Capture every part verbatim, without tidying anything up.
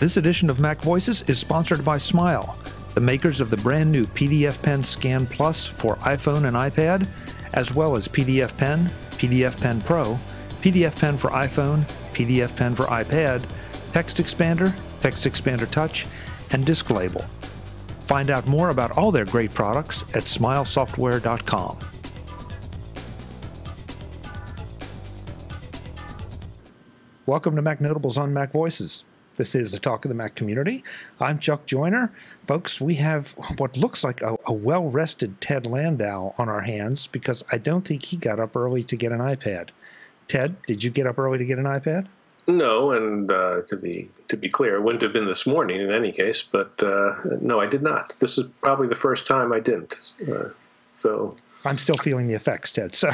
This edition of Mac Voices is sponsored by Smile, the makers of the brand new P D F Pen Scan Plus for iPhone and iPad, as well as P D F Pen, P D F Pen Pro, P D F Pen for iPhone, P D F Pen for iPad, Text Expander, Text Expander Touch, and Disc Label. Find out more about all their great products at smile software dot com. Welcome to Mac Notables on Mac Voices. This is the Talk of the Mac community. I'm Chuck Joiner. Folks, we have what looks like a, a well-rested Ted Landau on our hands because I don't think he got up early to get an iPad. Ted, did you get up early to get an iPad? No, and uh, to be to be clear, it wouldn't have been this morning in any case, but uh, no, I did not. This is probably the first time I didn't. Uh, so... I'm still feeling the effects, Ted. So,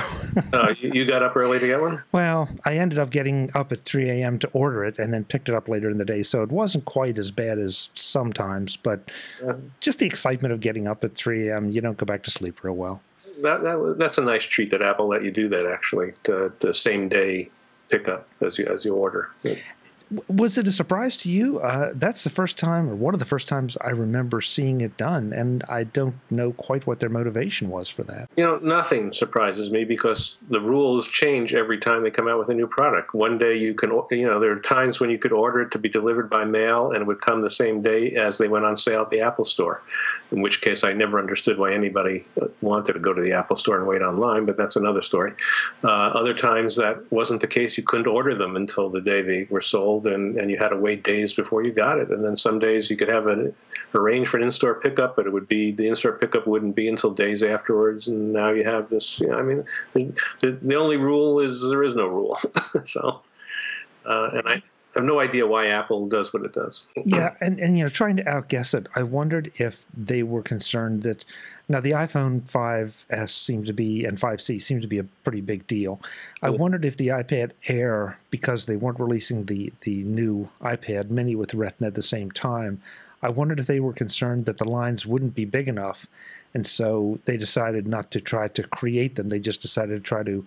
uh, you, you got up early to get one? Well, I ended up getting up at three A M to order it and then picked it up later in the day. So it wasn't quite as bad as sometimes, but uh, just the excitement of getting up at three A M, you don't go back to sleep real well. That, that That's a nice treat that Apple let you do that, actually, to, to same-day pickup as you, as you order. Good. Was it a surprise to you? Uh, that's the first time, or one of the first times I remember seeing it done, and I don't know quite what their motivation was for that. You know, nothing surprises me because the rules change every time they come out with a new product. One day you can, you know, there are times when you could order it to be delivered by mail and it would come the same day as they went on sale at the Apple Store, in which case I never understood why anybody wanted to go to the Apple Store and wait online, but that's another story. Uh, other times that wasn't the case. You couldn't order them until the day they were sold. And, and you had to wait days before you got it. And then some days you could have an arrange for an in-store pickup, but it would be the in-store pickup wouldn't be until days afterwards. And now you have this. You know, I mean, the, the only rule is there is no rule. so, uh, and I have no idea why Apple does what it does. Yeah, and and you know, trying to outguess it, I wondered if they were concerned that now the iPhone five S seemed to be and five C seemed to be a pretty big deal. I wondered if the iPad Air, because they weren't releasing the, the new iPad Mini with Retina at the same time, I wondered if they were concerned that the lines wouldn't be big enough, and so they decided not to try to create them. They just decided to try to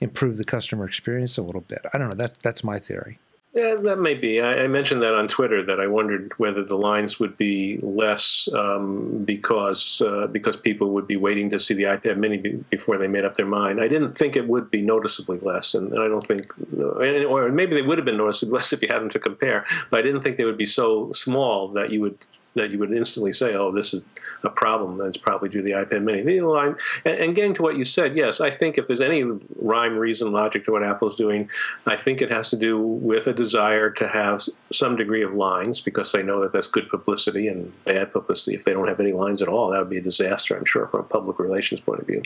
improve the customer experience a little bit. I don't know. That That's my theory. Yeah, that may be. I, I mentioned that on Twitter that I wondered whether the lines would be less um, because uh, because people would be waiting to see the iPad Mini be, before they made up their mind. I didn't think it would be noticeably less, and, and I don't think, and, or maybe they would have been noticeably less if you had them to compare. But I didn't think they would be so small that you would that you would instantly say, "Oh, this is a problem. That's probably due to the iPad Mini." The line, and, and getting to what you said, yes, I think if there's any rhyme, reason, logic to what Apple's doing, I think it has to do with a desire to have some degree of lines because they know that that's good publicity and bad publicity. If they don't have any lines at all, that would be a disaster, I'm sure, from a public relations point of view.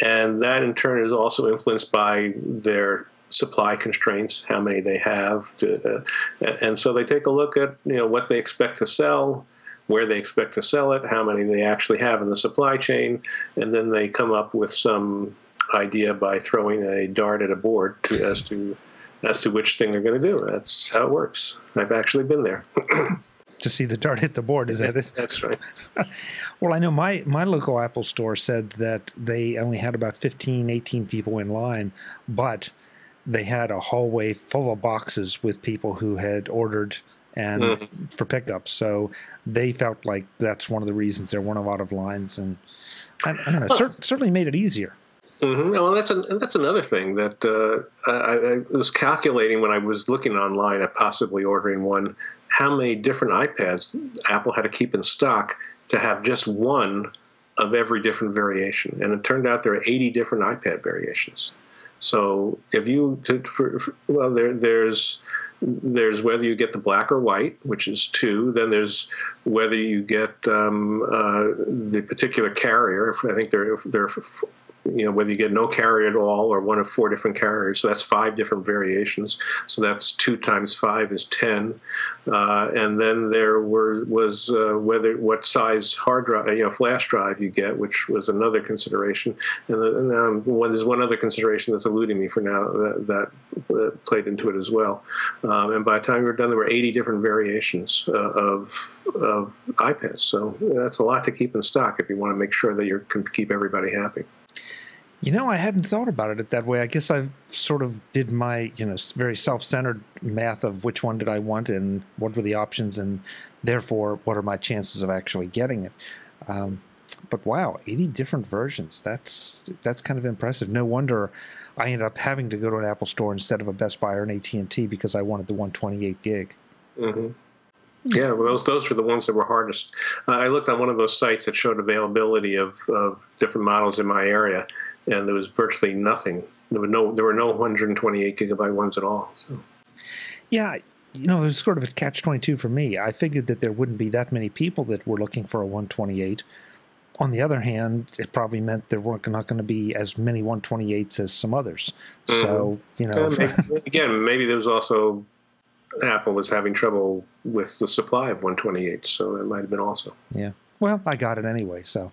And that, in turn, is also influenced by their supply constraints, how many they have. To, uh, and so they take a look at, you know, what they expect to sell, where they expect to sell it, how many they actually have in the supply chain, and then they come up with some idea by throwing a dart at a board to, as to as to which thing they're going to do. That's how it works. I've actually been there. To see the dart hit the board, is that it? That's right. Well, I know my, my local Apple store said that they only had about fifteen, eighteen people in line, but they had a hallway full of boxes with people who had ordered and mm-hmm. for pickup. So they felt like that's one of the reasons there weren't a lot of lines. And I, I don't know, huh. cer certainly made it easier. Mm-hmm. Well, that's an, that's another thing that uh, I, I was calculating when I was looking online at possibly ordering one, how many different iPads Apple had to keep in stock to have just one of every different variation. And it turned out there are eighty different iPad variations. So if you, to, for, for, well, there, there's, there's whether you get the black or white, which is two. Then there's whether you get um, uh, the particular carrier. I think they're, they're, you know, whether you get no carrier at all or one of four different carriers. So that's five different variations. So that's two times five is ten. Uh, and then there were was uh, whether what size hard drive, you know, flash drive you get, which was another consideration. And, the, and um, one, there's one other consideration that's eluding me for now that, that played into it as well. Um, and by the time we were done, there were eighty different variations uh, of of iPads. So that's a lot to keep in stock if you want to make sure that you can keep everybody happy. You know, I hadn't thought about it that way. I guess I sort of did my, you know, very self-centered math of which one did I want and what were the options and therefore what are my chances of actually getting it. Um, but wow, eighty different versions. That's that's kind of impressive. No wonder I ended up having to go to an Apple store instead of a Best Buy or an A T and T because I wanted the one twenty-eight gig. Mm-hmm. Yeah, well, those those were the ones that were hardest. Uh, I looked on one of those sites that showed availability of, of different models in my area, and there was virtually nothing. There were no there were no one twenty-eight gigabyte ones at all. So. Yeah, you know, it was sort of a catch twenty-two for me. I figured that there wouldn't be that many people that were looking for a one twenty-eight. On the other hand, it probably meant there weren't not going to be as many one twenty-eights as some others. Mm-hmm. So, you know, um, if, again, maybe there was also. Apple was having trouble with the supply of one twenty-eight, so it might have been also. Yeah. Well, I got it anyway, so.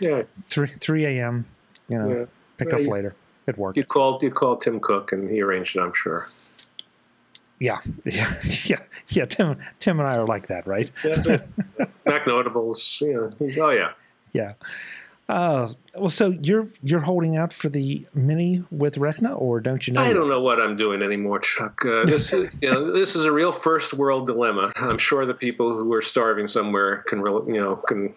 Yeah. three a m, you know, yeah. pick well, up you, later. It worked. You called, you called Tim Cook, and he arranged it, I'm sure. Yeah. Yeah. Yeah. Yeah. Tim, Tim and I are like that, right? Yeah, Mac Notables. You know. Oh, yeah. Yeah. Uh, well, so you're you're holding out for the Mini with Retina, or don't you know? I don't know what I'm doing anymore, Chuck. Uh, this is, you know, this is a real first world dilemma. I'm sure the people who are starving somewhere can you know can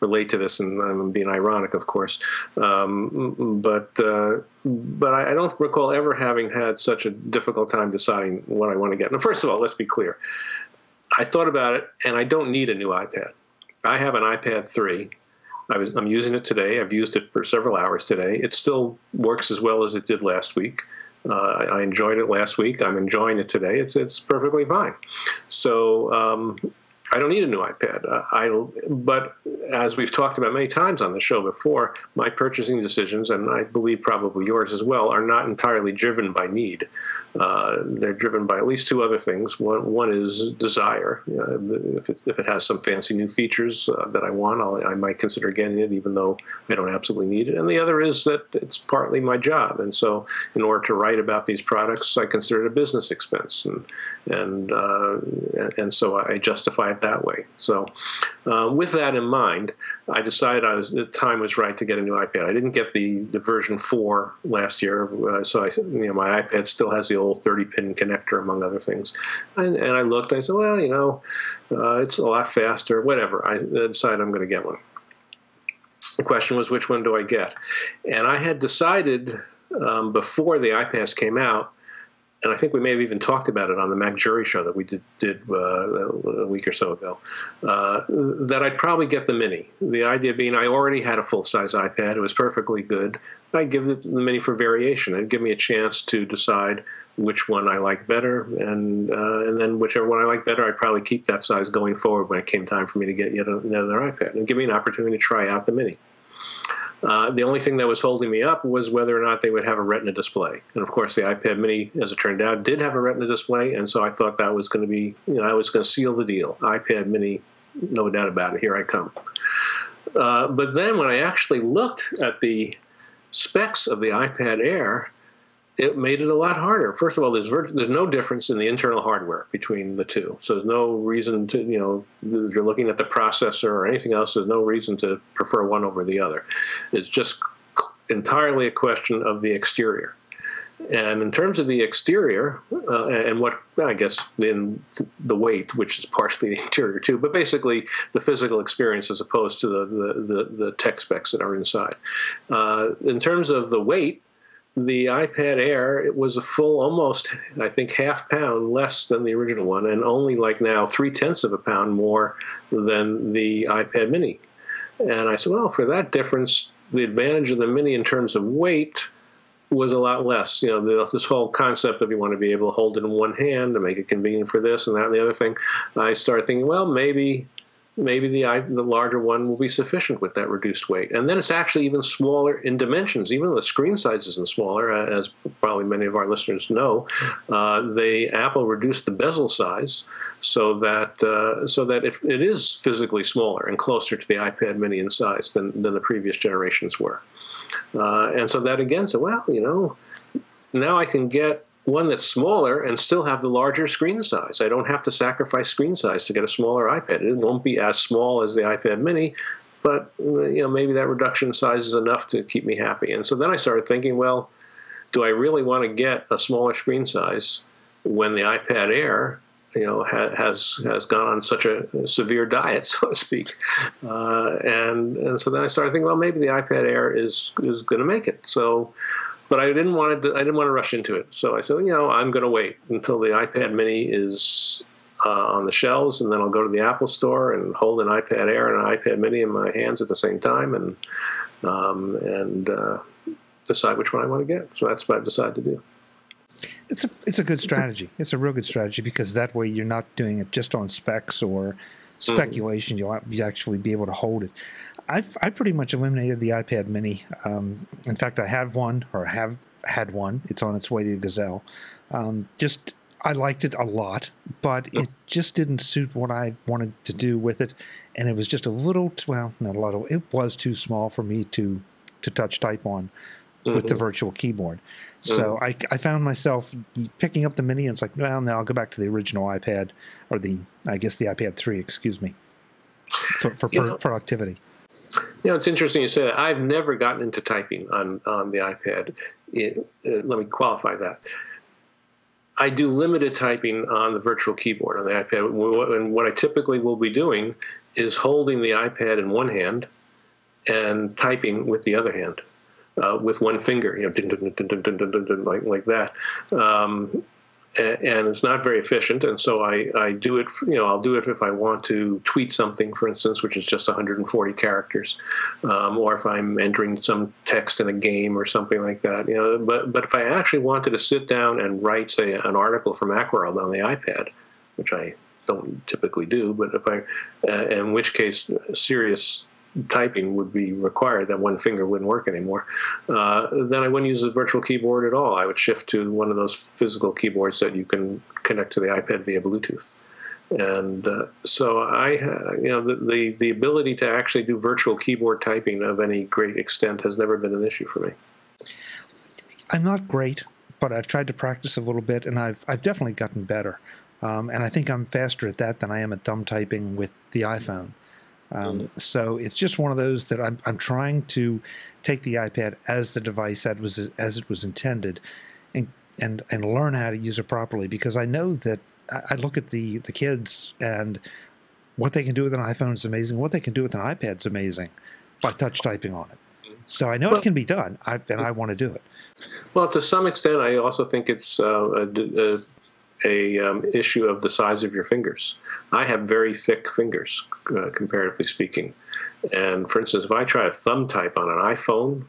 relate to this, and I'm being ironic, of course. Um, but uh, but I don't recall ever having had such a difficult time deciding what I want to get. Now, first of all, let's be clear. I thought about it, and I don't need a new iPad. I have an iPad three. I was, I'm using it today. I've used it for several hours today. It still works as well as it did last week. Uh, I, I enjoyed it last week. I'm enjoying it today. It's it's perfectly fine. So um, I don't need a new iPad. Uh, I but as we've talked about many times on the show before, my purchasing decisions, and I believe probably yours as well, are not entirely driven by need. Uh, they're driven by at least two other things. One, one is desire. Uh, if, it, if it has some fancy new features uh, that I want, I'll, I might consider getting it, even though I don't absolutely need it. And the other is that it's partly my job. And so in order to write about these products, I consider it a business expense. And and, uh, and so I justify it that way. So uh, with that in mind, I decided I was, the time was right to get a new iPad. I didn't get the, the version four last year. Uh, so I, you know, my iPad still has the old thirty-pin connector, among other things. And, and I looked, I said, well, you know, uh, it's a lot faster, whatever. I decided I'm going to get one. The question was, which one do I get? And I had decided um, before the iPads came out, and I think we may have even talked about it on the Mac Jury show that we did, did uh, a week or so ago, uh, that I'd probably get the Mini. The idea being I already had a full-size iPad. It was perfectly good. I'd give it the Mini for variation. It'd give me a chance to decide which one I like better, and uh, and then whichever one I like better, I'd probably keep that size going forward when it came time for me to get yet another iPad, and give me an opportunity to try out the Mini. Uh, the only thing that was holding me up was whether or not they would have a Retina display. And, of course, the iPad Mini, as it turned out, did have a Retina display, and so I thought that was going to be, you know, I was going to seal the deal. iPad Mini, no doubt about it, here I come. Uh, but then when I actually looked at the specs of the iPad Air, it made it a lot harder. First of all, there's, there's no difference in the internal hardware between the two. So there's no reason to, you know, if you're looking at the processor or anything else, there's no reason to prefer one over the other. It's just entirely a question of the exterior. And in terms of the exterior uh, and what, I guess, then the weight, which is partially the interior too, but basically the physical experience as opposed to the, the, the, the tech specs that are inside. Uh, in terms of the weight, the iPad Air, it was a full, almost, I think, half pound less than the original one, and only like now three-tenths of a pound more than the iPad Mini. And I said, well, for that difference, the advantage of the Mini in terms of weight was a lot less. You know, this whole concept of you want to be able to hold it in one hand to make it convenient for this and that and the other thing, I started thinking, well, maybe... maybe the the larger one will be sufficient with that reduced weight. And then it's actually even smaller in dimensions. Even though the screen size isn't smaller, as probably many of our listeners know, uh, they Apple reduced the bezel size so that uh, so that it, it is physically smaller and closer to the iPad Mini in size than, than the previous generations were. Uh, and so that again said, well, you know, now I can get one that's smaller and still have the larger screen size. I don't have to sacrifice screen size to get a smaller iPad. It won't be as small as the iPad Mini, but you know, maybe that reduction in size is enough to keep me happy. And so then I started thinking, well, do I really want to get a smaller screen size when the iPad Air, you know, ha has has gone on such a severe diet, so to speak? Uh, and and so then I started thinking, well, maybe the iPad Air is is going to make it. So, but I didn't want to I didn't want to rush into it. So I said, you know, I'm going to wait until the iPad Mini is uh, on the shelves, and then I'll go to the Apple Store and hold an iPad Air and an iPad Mini in my hands at the same time, and um, and uh, decide which one I want to get. So that's what I decided to do. It's a, it's a good strategy. It's a, it's a real good strategy, because that way you're not doing it just on specs or speculation. Mm-hmm. You'll actually be able to hold it. I've, I pretty much eliminated the iPad Mini. Um, in fact, I have one, or have had one. It's on its way to the Gazelle. Um, just, I liked it a lot, but it just didn't suit what I wanted to do with it. And it was just a little, too, well, not a lot of, it was too small for me to, to touch type on. Mm-hmm. With the virtual keyboard. Mm-hmm. So I, I found myself picking up the Mini, and it's like, well, now I'll go back to the original iPad, or the, I guess the iPad three, excuse me, for, for productivity. You know, it's interesting you say that. I've never gotten into typing on, on the iPad. It, uh, let me qualify that. I do limited typing on the virtual keyboard on the iPad. And what I typically will be doing is holding the iPad in one hand and typing with the other hand. Uh, with one finger, you know, dun, dun, dun, dun, dun, dun, dun, dun, like like that, um, and, and it's not very efficient. And so I I do it, for, you know, I'll do it if I want to tweet something, for instance, which is just one hundred forty characters, um, or if I'm entering some text in a game or something like that, you know. But but if I actually wanted to sit down and write, say, an article for Macworld on the iPad, which I don't typically do, but if I, uh, in which case, serious typing would be required, that one finger wouldn't work anymore, uh, then I wouldn't use the virtual keyboard at all. I would shift to one of those physical keyboards that you can connect to the iPad via Bluetooth. And uh, so I, uh, you know, the, the, the ability to actually do virtual keyboard typing of any great extent has never been an issue for me. I'm not great, but I've tried to practice a little bit, and I've, I've definitely gotten better. Um, and I think I'm faster at that than I am at thumb typing with the iPhone. Um, so it's just one of those that I'm, I'm trying to take the iPad as the device that was as it was intended, and and and learn how to use it properly, because I know that I look at the the kids, and what they can do with an iPhone is amazing. What they can do with an iPad is amazing by touch typing on it. So I know well, it can be done, I, and I want to do it. Well, to some extent, I also think it's uh, a. a a um, issue of the size of your fingers. I have very thick fingers, uh, comparatively speaking. And for instance, if I try to thumb type on an iPhone,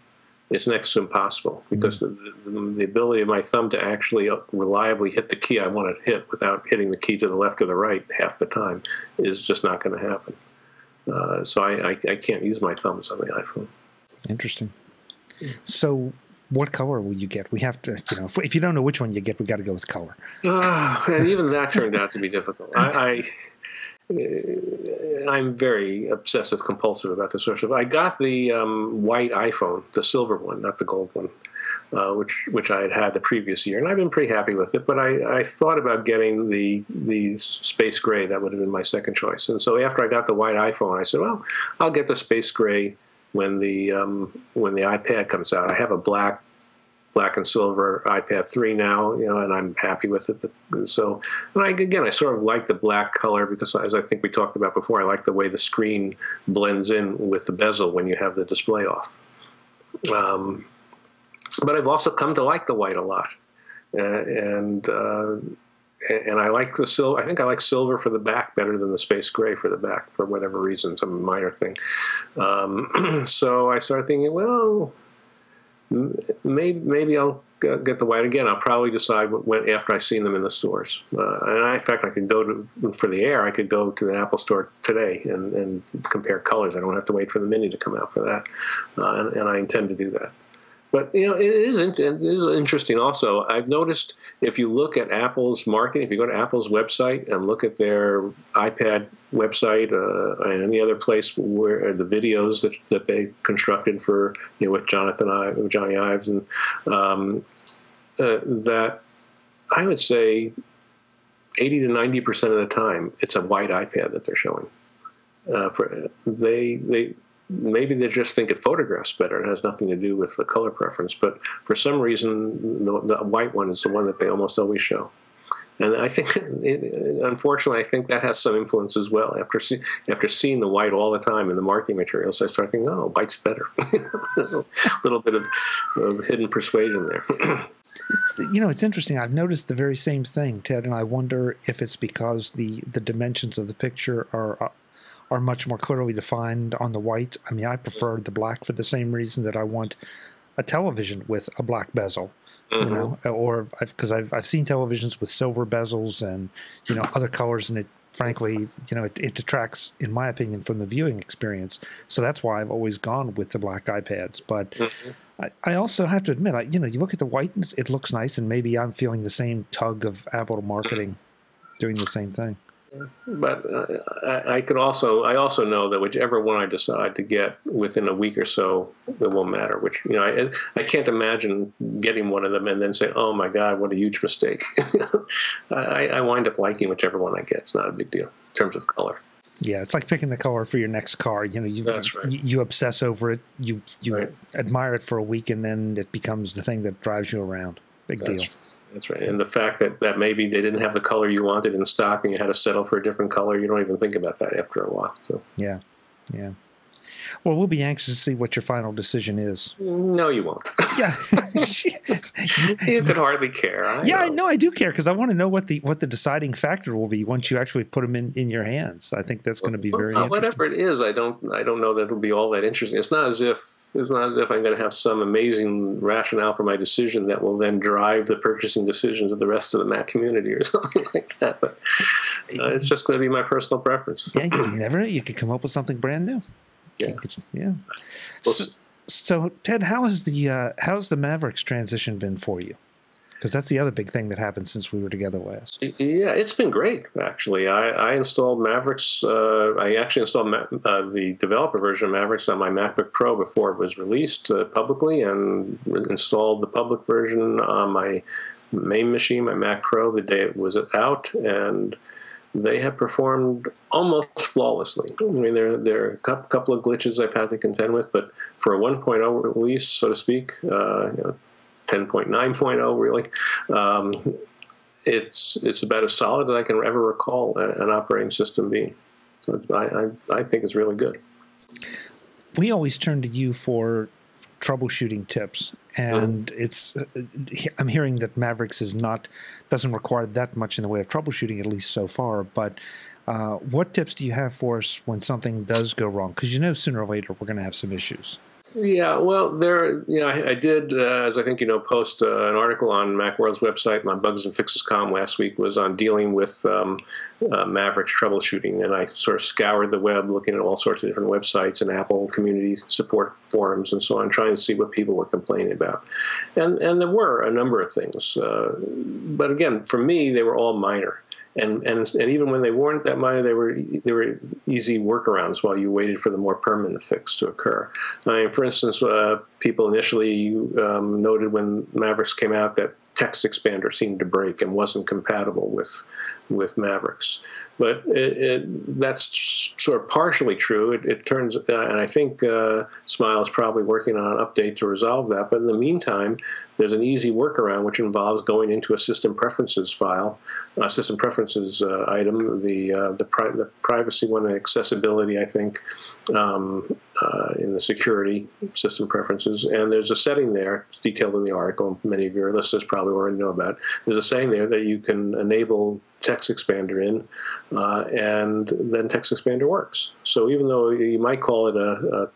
it's next to impossible, because mm-hmm. the, the ability of my thumb to actually reliably hit the key I want to hit without hitting the key to the left or the right half the time is just not going to happen. Uh, so I, I, I can't use my thumbs on the iPhone. Interesting. So what color will you get? We have to, you know, if, if you don't know which one you get, we got to go with color. Uh, and even that turned out to be difficult. I, I, I'm very obsessive compulsive about this sort of. I got the um, white iPhone, the silver one, not the gold one, uh, which which I had had the previous year, and I've been pretty happy with it. But I, I thought about getting the the space gray. That would have been my second choice. And so after I got the white iPhone, I said, well, I'll get the space gray when the um, when the iPad comes out. I have a black black and silver iPad three now, you know, and I'm happy with it. And so, and I, again, I sort of like the black color because, as I think we talked about before, I like the way the screen blends in with the bezel when you have the display off. Um, but I've also come to like the white a lot, uh, and uh, and I like the silver. I think I like silver for the back better than the space gray for the back, for whatever reason, some minor thing. Um, so I started thinking, well, maybe maybe I'll get the white again. I'll probably decide when, after I've seen them in the stores. Uh, and I, in fact, I could go to for the Air. I could go to the Apple Store today and, and compare colors. I don't have to wait for the Mini to come out for that, uh, and, and I intend to do that. But, you know, it is, it is interesting also. I've noticed if you look at Apple's marketing, if you go to Apple's website and look at their iPad website uh, and any other place where the videos that, that they constructed for, you know, with Jonathan I, with Johnny Ives, and um, uh, that I would say eighty to ninety percent of the time it's a white iPad that they're showing. Uh, for, they, they, maybe they just think it photographs better. It has nothing to do with the color preference. But for some reason, the, the white one is the one that they almost always show. And I think, it, unfortunately, I think that has some influence as well. After, see, after seeing the white all the time in the marketing materials, I start thinking, oh, white's better. A little bit of, of hidden persuasion there. It's, you know, it's interesting. I've noticed the very same thing, Ted, and I wonder if it's because the, the dimensions of the picture are are much more clearly defined on the white. I mean, I prefer the black for the same reason that I want a television with a black bezel. Mm-hmm. You know, or because I've, I've I've seen televisions with silver bezels and, you know, other colors, and it frankly, you know, it, it detracts, in my opinion, from the viewing experience. So that's why I've always gone with the black iPads. But mm-hmm. I, I also have to admit, I, you know, you look at the white, and it looks nice, and maybe I'm feeling the same tug of Apple marketing, doing the same thing. But uh, I, I could also, I also know that whichever one I decide to get within a week or so, it won't matter. Which, you know, I, I can't imagine getting one of them and then say, oh my God, what a huge mistake. I, I wind up liking whichever one I get. It's not a big deal in terms of color. Yeah, it's like picking the color for your next car. You know, you That's right. you, you obsess over it, you you right. admire it for a week, and then it becomes the thing that drives you around. Big That's deal. Right. That's right. And the fact that, that maybe they didn't have the color you wanted in stock and you had to settle for a different color, you don't even think about that after a while. So. Yeah, yeah. Well, we'll be anxious to see what your final decision is. No, you won't. Yeah. You could hardly care. I yeah, know. No, I do care, because I want to know what the what the deciding factor will be once you actually put them in, in your hands. I think that's well, going to be very well, interesting. Whatever it is, I don't I don't know that it'll be all that interesting. It's not as if it's not as if I'm going to have some amazing rationale for my decision that will then drive the purchasing decisions of the rest of the Mac community or something like that. But uh, it's just going to be my personal preference. Yeah, you never know. You could come up with something brand new. Yeah. Yeah. So, so, Ted, how has the uh, how's the Mavericks transition been for you? Because that's the other big thing that happened since we were together last. Yeah, it's been great, actually. I, I installed Mavericks. Uh, I actually installed Ma uh, the developer version of Mavericks on my MacBook Pro before it was released uh, publicly, and installed the public version on my main machine, my Mac Pro, the day it was out, and they have performed almost flawlessly. I mean, there, there are a couple of glitches I've had to contend with, but for a one point oh release, so to speak, uh, you know, ten point nine point oh really, um, it's, it's about as solid as I can ever recall an operating system being. So I, I, I think it's really good. We always turn to you for troubleshooting tips, and um, it's I'm hearing that Mavericks is not doesn't require that much in the way of troubleshooting, at least so far. But uh, what tips do you have for us when something does go wrong? Because you know, sooner or later we're going to have some issues. Yeah, well, there. You know, I, I did, uh, as I think you know, post uh, an article on Macworld's website, on bugs and fixes dot com last week, was on dealing with um, uh, Mavericks troubleshooting, and I sort of scoured the web, looking at all sorts of different websites and Apple community support forums and so on, trying to see what people were complaining about, and and there were a number of things, uh, but again, for me, they were all minor. And, and and even when they weren't that minor, they were they were easy workarounds while you waited for the more permanent fix to occur. I mean, for instance, uh, people initially um, noted when Mavericks came out that Text Expander seemed to break and wasn't compatible with with Mavericks. But it, it, that's sort of partially true. It, it turns, uh, and I think uh, Smile is probably working on an update to resolve that. But in the meantime, there's an easy workaround which involves going into a system preferences file, a system preferences uh, item, the uh, the, pri the privacy one, and accessibility, I think, um, uh, in the security system preferences. And there's a setting there, it's detailed in the article. Many of your listeners probably already know about it. There's a setting there that you can enable Text Expander in, uh, and then Text Expander works. So even though you might call it a, a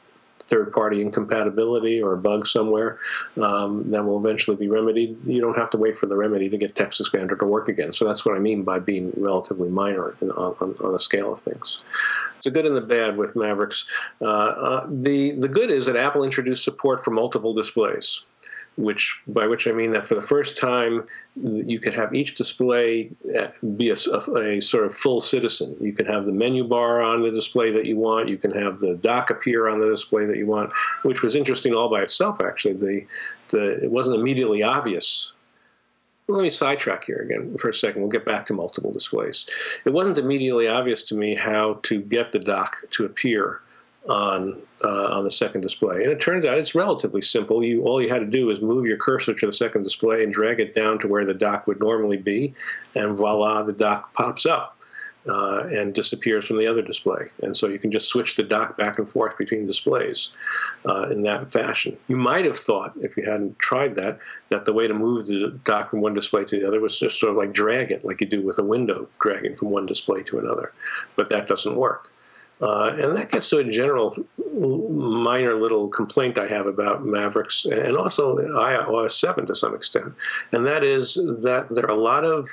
third-party incompatibility or a bug somewhere um, that will eventually be remedied, you don't have to wait for the remedy to get Text Expander to work again. So that's what I mean by being relatively minor on, on, on the scale of things. It's the good and the bad with Mavericks. Uh, uh, the, the good is that Apple introduced support for multiple displays, which by which I mean that for the first time you could have each display be a, a, a sort of full citizen. You can have the menu bar on the display that you want. You can have the dock appear on the display that you want, which was interesting all by itself, actually. The, the, it wasn't immediately obvious. Let me sidetrack here again for a second. We'll get back to multiple displays. It wasn't immediately obvious to me how to get the dock to appear on uh, on the second display. And it turns out it's relatively simple. You all you had to do is move your cursor to the second display and drag it down to where the dock would normally be, and voila, the dock pops up uh, and disappears from the other display. And so you can just switch the dock back and forth between displays uh, in that fashion. You might have thought, if you hadn't tried that, that the way to move the dock from one display to the other was just sort of like drag it, like you do with a window, dragging from one display to another. But that doesn't work. Uh, and that gets to a general minor little complaint I have about Mavericks and also i O S seven to some extent. And that is that there are a lot of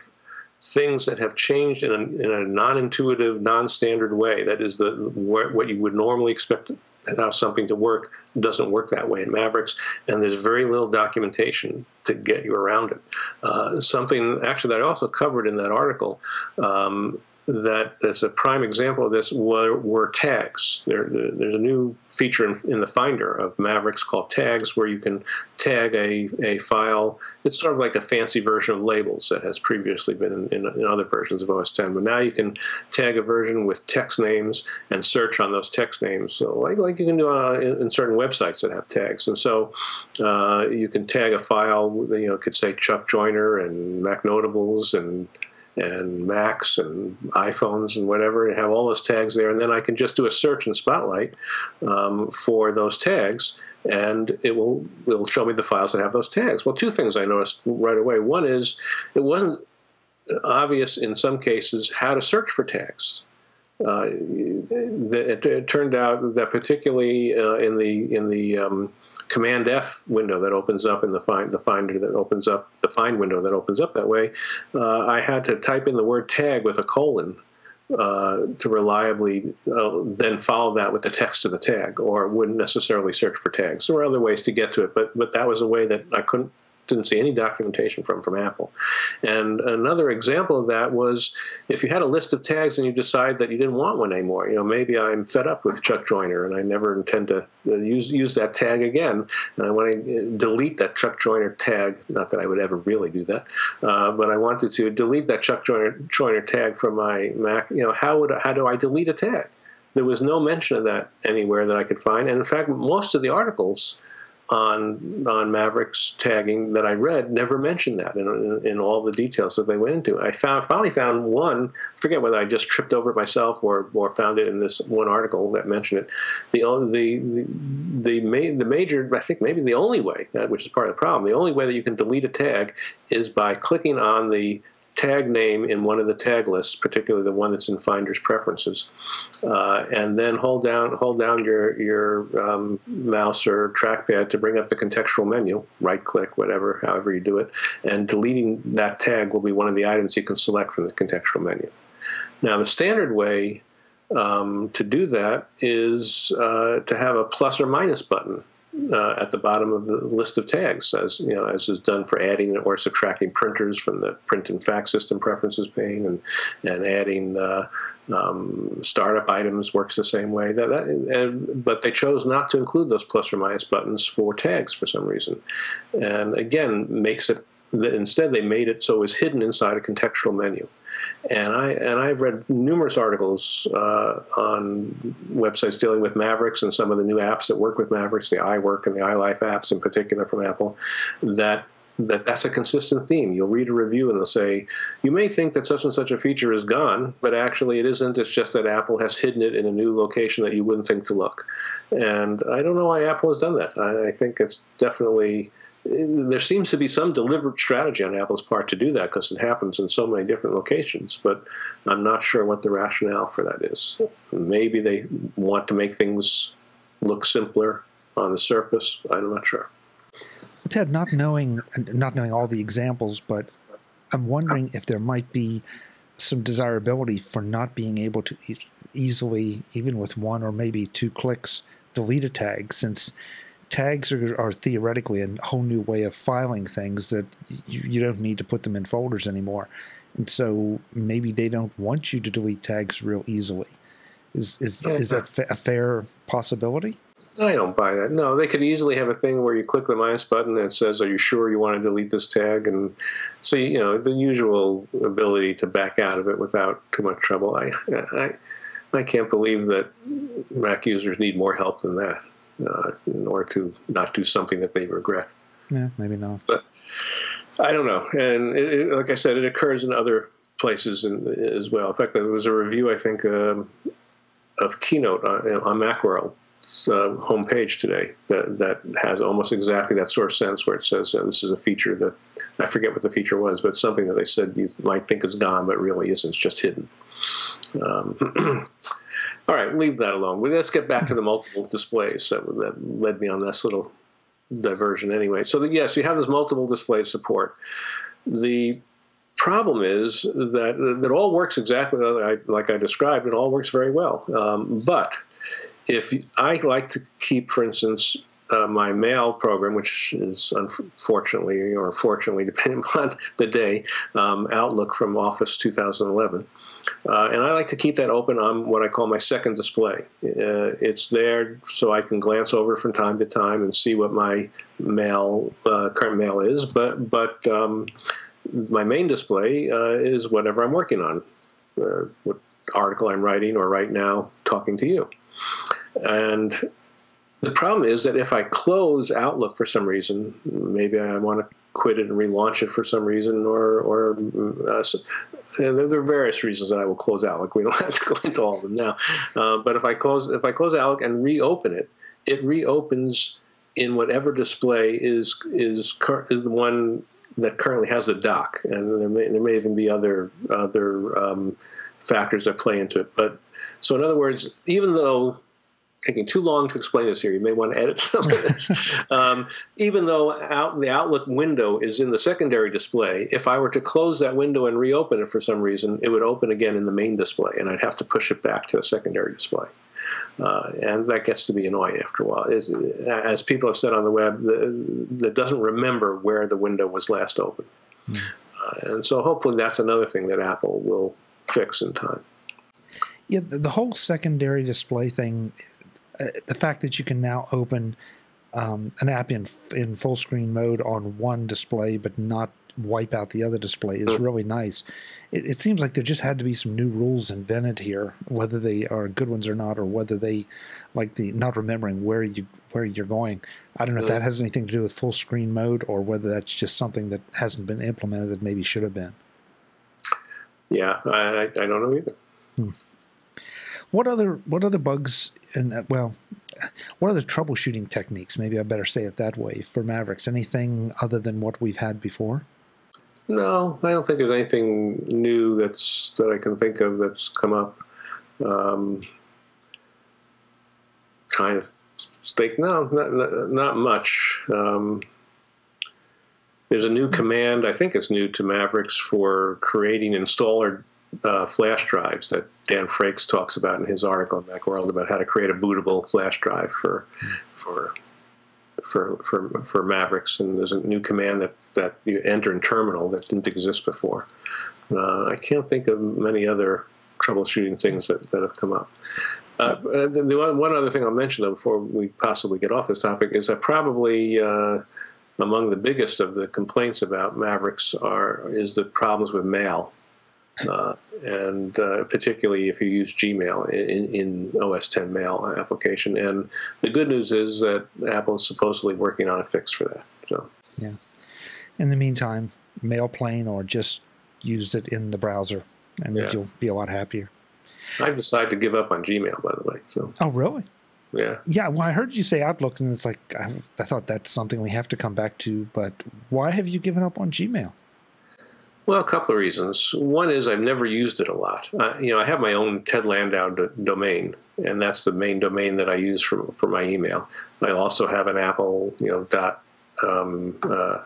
things that have changed in a, in a non-intuitive, non-standard way. That is, the, what you would normally expect how something to work doesn't work that way in Mavericks, and there's very little documentation to get you around it. Uh, something, actually, that I also covered in that article, um, that as a prime example of this were, were tags. There, there's a new feature in, in the Finder of Mavericks called tags, where you can tag a, a file. It's sort of like a fancy version of labels that has previously been in, in, in other versions of O S X. But now you can tag a version with text names and search on those text names, so like, like you can do uh, in, in certain websites that have tags. And so uh, you can tag a file, you know, it could say Chuck Joiner and Mac Notables and and Macs and iPhones and whatever, and have all those tags there. And then I can just do a search in Spotlight um, for those tags, and it will it'll show me the files that have those tags. Well, two things I noticed right away. One is it wasn't obvious in some cases how to search for tags. Uh, it, it turned out that particularly uh, in the in the um, Command F window that opens up in the find the Finder that opens up the Find window that opens up that way, uh, I had to type in the word tag with a colon uh, to reliably uh, then follow that with the text of the tag, or wouldn't necessarily search for tags. There were other ways to get to it, but but that was a way that I couldn't didn't see any documentation from from Apple. And another example of that was if you had a list of tags and you decide that you didn't want one anymore. You know, maybe I'm fed up with Chuck Joiner and I never intend to use use that tag again, and I want to delete that Chuck Joiner tag. Not that I would ever really do that, uh, but I wanted to delete that Chuck Joiner, Joiner tag from my Mac. You know, how would how do I delete a tag? There was no mention of that anywhere that I could find, and in fact, most of the articles on on Mavericks tagging that I read never mentioned that in, in, in all the details that they went into. I found finally found one. Forget whether I just tripped over it myself or or found it in this one article that mentioned it. The the the the, ma the major I think maybe the only way, which is part of the problem, the only way that you can delete a tag is by clicking on the tag name in one of the tag lists, particularly the one that's in Finder's preferences, uh, and then hold down hold down your your um, mouse or trackpad to bring up the contextual menu. Right click, whatever, however you do it, and deleting that tag will be one of the items you can select from the contextual menu. Now, the standard way um, to do that is uh, to have a plus or minus button Uh, at the bottom of the list of tags, as you know, as is done for adding or subtracting printers from the print and fax system preferences pane, and and adding uh, um, startup items works the same way. That, that and, but they chose not to include those plus or minus buttons for tags for some reason, and again makes it. Instead, they made it so it was hidden inside a contextual menu. And I and I've read numerous articles uh, on websites dealing with Mavericks and some of the new apps that work with Mavericks, the iWork and the iLife apps in particular from Apple, that that that's a consistent theme. You'll read a review and they'll say, you may think that such and such a feature is gone, but actually it isn't. It's just that Apple has hidden it in a new location that you wouldn't think to look. And I don't know why Apple has done that. I, I think it's definitely... There seems to be some deliberate strategy on Apple's part to do that because it happens in so many different locations, but I'm not sure what the rationale for that is. Maybe they want to make things look simpler on the surface. I'm not sure. Well, Ted, not knowing, not knowing all the examples, but I'm wondering if there might be some desirability for not being able to e- easily, even with one or maybe two clicks, delete a tag, since tags are, are theoretically a whole new way of filing things that you, you don't need to put them in folders anymore. And so maybe they don't want you to delete tags real easily. Is, is, is that a fair possibility? I don't buy that. No, they could easily have a thing where you click the minus button and it says, are you sure you want to delete this tag? And so, you know, the usual ability to back out of it without too much trouble. I, I I can't believe that Mac users need more help than that uh, in order to not do something that they regret. Yeah, maybe not. But I don't know. And it, it, like I said, it occurs in other places in, as well. In fact, there was a review, I think, um, of Keynote on, on Macworld's uh, homepage today that, that has almost exactly that sort of sentence where it says uh, this is a feature that, I forget what the feature was, but something that they said you might think is gone, but really isn't. It's just hidden. Um, all right, leave that alone. Well, let's get back to the multiple displays that, that led me on this little diversion anyway. So, the, yes, you have this multiple display support. The problem is that it all works exactly like I described. It all works very well. Um, but if I like to keep, for instance, Uh, my Mail program, which is unfortunately or fortunately, depending on the day, um, Outlook from Office two thousand eleven. Uh, and I like to keep that open on what I call my second display. Uh, it's there so I can glance over from time to time and see what my mail, uh, current mail is. But, but um, my main display uh, is whatever I'm working on, uh, what article I'm writing or right now talking to you. And the problem is that if I close Outlook for some reason, maybe I want to quit it and relaunch it for some reason, or, or uh, there are various reasons that I will close Outlook. We don't have to go into all of them now. Uh, but if I close if I close Outlook and reopen it, it reopens in whatever display is is is the one that currently has the dock, and there may there may even be other other um, factors that play into it. But so in other words, even though taking too long to explain this here, you may want to edit some of this. um, even though out, the Outlook window is in the secondary display, if I were to close that window and reopen it for some reason, it would open again in the main display, and I'd have to push it back to a secondary display. Uh, and that gets to be annoying after a while. It, as people have said on the web, that doesn't remember where the window was last open. Mm. Uh, and so hopefully that's another thing that Apple will fix in time. Yeah, the whole secondary display thing, the fact that you can now open um, an app in in full screen mode on one display but not wipe out the other display is really nice. It, it seems like there just had to be some new rules invented here, whether they are good ones or not, or whether they like the not remembering where you where you're going. I don't know if that has anything to do with full screen mode or whether that's just something that hasn't been implemented that maybe should have been. Yeah, I I don't know either. Hmm. What other what other bugs and well, what other troubleshooting techniques? Maybe I better say it that way for Mavericks. Anything other than what we've had before? No, I don't think there's anything new that's that I can think of that's come up. Um, kind of think no, not not, not much. Um, there's a new command. I think it's new to Mavericks for creating installer Uh, flash drives that Dan Frakes talks about in his article in Macworld about how to create a bootable flash drive for for for for, for Mavericks, and there's a new command that, that you enter in terminal that didn't exist before. Uh, I can't think of many other troubleshooting things that, that have come up. Uh, the, the one, one other thing I'll mention though before we possibly get off this topic is that probably uh, among the biggest of the complaints about Mavericks are is the problems with Mail. Uh, and uh, particularly if you use Gmail in, in O S ten Mail application. And the good news is that Apple is supposedly working on a fix for that. So yeah. In the meantime, Mail plain or just use it in the browser, and yeah, you'll be a lot happier. I've decided to give up on Gmail, by the way. So oh, really? Yeah. Yeah. Well, I heard you say Outlook, and it's like I, I thought that's something we have to come back to. But why have you given up on Gmail? Well, a couple of reasons. One is I've never used it a lot. Uh, you know, I have my own Ted Landau do domain, and that's the main domain that I use for for my email. I also have an Apple, you know, dot um, uh,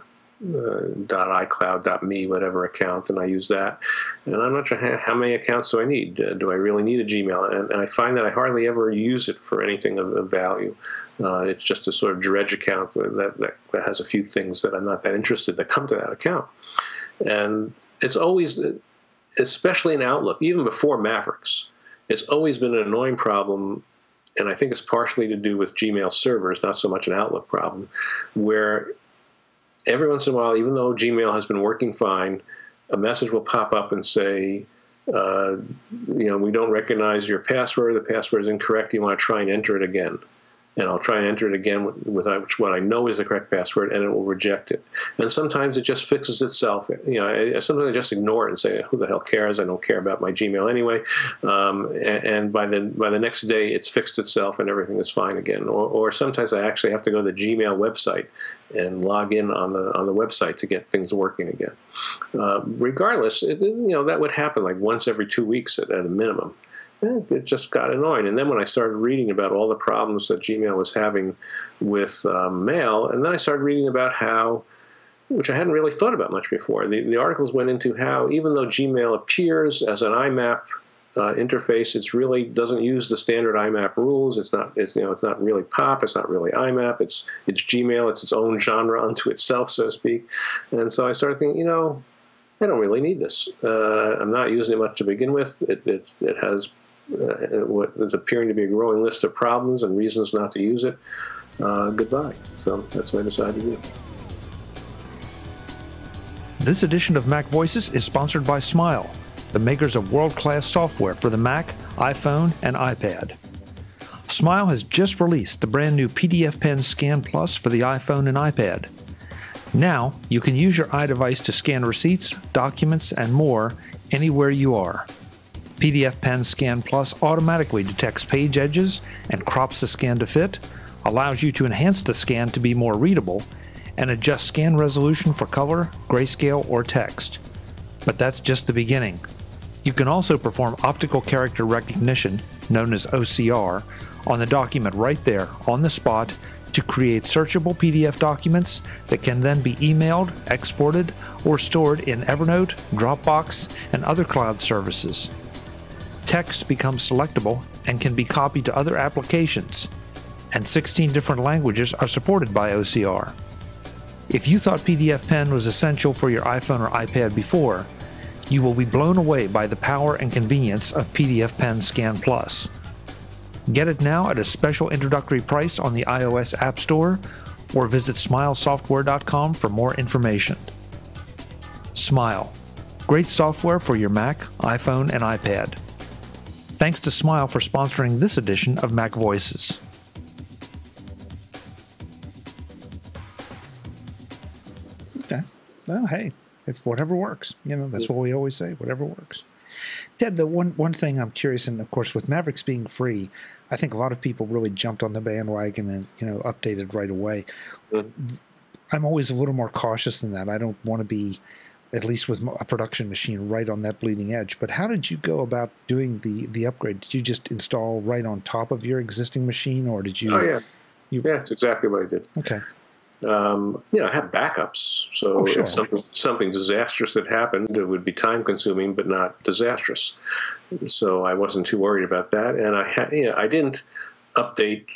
uh, dot iCloud dot me whatever account, and I use that. And I'm not sure how, how many accounts do I need. Uh, do I really need a Gmail? And, and I find that I hardly ever use it for anything of, of value. Uh, it's just a sort of dredge account that, that that has a few things that I'm not that interested that come to that account. And it's always, especially in Outlook, even before Mavericks, it's always been an annoying problem, and I think it's partially to do with Gmail servers, not so much an Outlook problem, where every once in a while, even though Gmail has been working fine, a message will pop up and say, Uh, you know, we don't recognize your password. The password is incorrect. You want to try and enter it again. And I'll try and enter it again with, with what I know is the correct password, and it will reject it. And sometimes it just fixes itself. You know, I, sometimes I just ignore it and say, "Who the hell cares? I don't care about my Gmail anyway." Um, and, and by the by the next day, it's fixed itself, and everything is fine again. Or, or sometimes I actually have to go to the Gmail website and log in on the on the website to get things working again. Uh, regardless, it, you know, that would happen like once every two weeks at, at a minimum. It just got annoying. And then when I started reading about all the problems that Gmail was having with uh, Mail, and then I started reading about how, which I hadn't really thought about much before, the, the articles went into how even though Gmail appears as an I map uh, interface, it really doesn't use the standard I map rules. It's not, it's, you know, it's not really POP. It's not really I map. It's, it's Gmail. It's its own genre unto itself, so to speak. And so I started thinking, you know, I don't really need this. Uh, I'm not using it much to begin with. It, it, it has... Uh, what is appearing to be a growing list of problems and reasons not to use it, uh, goodbye. So that's what I decided to do. This edition of Mac Voices is sponsored by Smile, the makers of world-class software for the Mac, iPhone, and iPad. Smile has just released the brand new P D F Pen Scan Plus for the iPhone and iPad. Now you can use your iDevice to scan receipts, documents, and more anywhere you are. P D F Pen Scan Plus automatically detects page edges and crops the scan to fit, allows you to enhance the scan to be more readable, and adjust scan resolution for color, grayscale, or text. But that's just the beginning. You can also perform optical character recognition, known as O C R, on the document right there, on the spot, to create searchable P D F documents that can then be emailed, exported, or stored in Evernote, Dropbox, and other cloud services. Text becomes selectable and can be copied to other applications, and sixteen different languages are supported by O C R. If you thought P D F Pen was essential for your iPhone or iPad before, you will be blown away by the power and convenience of P D F Pen Scan Plus. Get it now at a special introductory price on the iOS App Store, or visit smile software dot com for more information. Smile. Great software for your Mac, iPhone, and iPad. Thanks to Smile for sponsoring this edition of Mac Voices. Okay. Well, hey, if whatever works, you know, that's what we always say, whatever works. Ted, the one, one thing I'm curious, and of course with Mavericks being free, I think a lot of people really jumped on the bandwagon and, you know, updated right away. Mm-hmm. I'm always a little more cautious than that. I don't want to be, at least with a production machine, right on that bleeding edge. But how did you go about doing the, the upgrade? Did you just install right on top of your existing machine, or did you... Oh, yeah. You, yeah, that's exactly what I did. Okay. Um, you know, I have backups. So oh, sure. If something, something disastrous had happened, it would be time-consuming but not disastrous. So I wasn't too worried about that. And I, ha you know, I didn't update...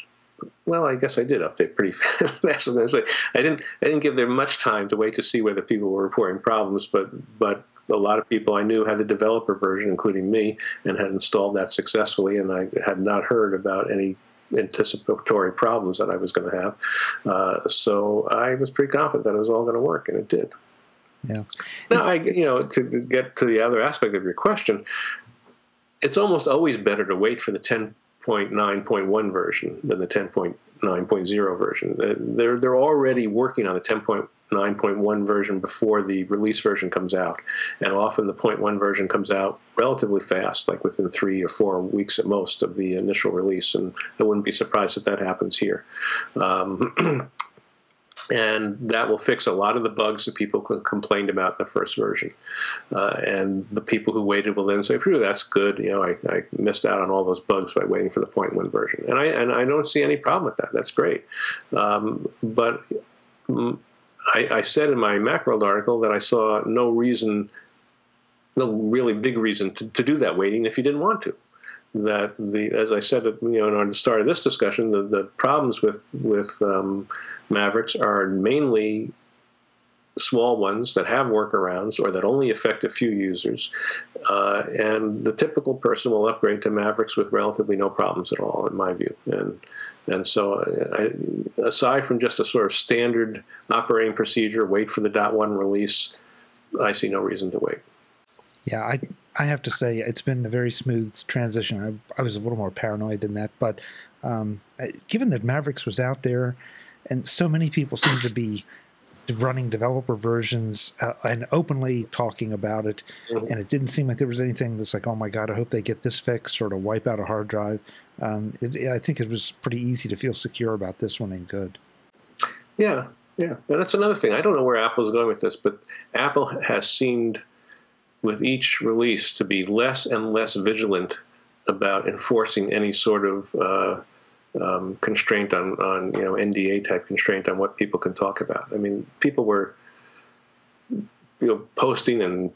Well, I guess I did update pretty fast. I didn't. I didn't give them much time to wait to see whether people were reporting problems. But but a lot of people I knew had the developer version, including me, and had installed that successfully. And I had not heard about any anticipatory problems that I was going to have. Uh, so I was pretty confident that it was all going to work, and it did. Yeah. Now, I you know to get to the other aspect of your question, it's almost always better to wait for the ten point nine point one version than the ten point nine point zero version. They're, they're already working on the ten point nine point one version before the release version comes out. And often the point one version comes out relatively fast, like within three or four weeks at most of the initial release. And I wouldn't be surprised if that happens here. Um, and that will fix a lot of the bugs that people complained about in the first version. Uh, and the people who waited will then say, phew, that's good. You know, I, I missed out on all those bugs by waiting for the point one version. And I, and I don't see any problem with that. That's great. Um, but I, I said in my Macworld article that I saw no reason, no really big reason to, to do that waiting if you didn't want to. That the, as I said, you know, at the start of this discussion, the, the problems with with um, Mavericks are mainly small ones that have workarounds or that only affect a few users, uh, and the typical person will upgrade to Mavericks with relatively no problems at all, in my view. And and so, I, aside from just a sort of standard operating procedure, wait for the point one release, I see no reason to wait. Yeah, I. I have to say it's been a very smooth transition. I, I was a little more paranoid than that, but um, given that Mavericks was out there and so many people seem to be running developer versions uh, and openly talking about it, and it didn't seem like there was anything that's like, oh my God, I hope they get this fixed or to wipe out a hard drive. Um, it, I think it was pretty easy to feel secure about this one and good. Yeah, yeah. Now that's another thing. I don't know where Apple's going with this, but Apple has seemed with each release to be less and less vigilant about enforcing any sort of uh, um, constraint on, on, you know, N D A type constraint on what people can talk about. I mean, people were, you know, posting and